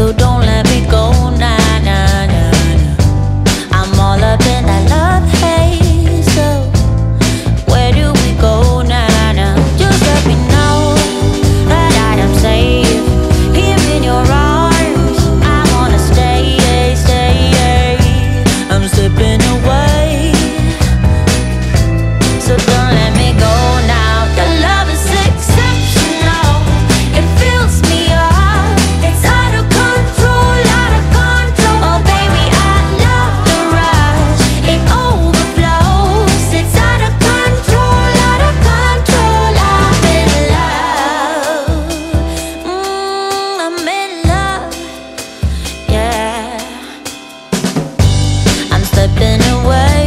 so don't let me go. Nah, nah, nah, nah. I'm all up in that love haze, so where do we go? Nah, nah. Just let me know that I'm safe here in your arms. I wanna stay, stay. I'm slipping away, so don't let me go now. Slipping away.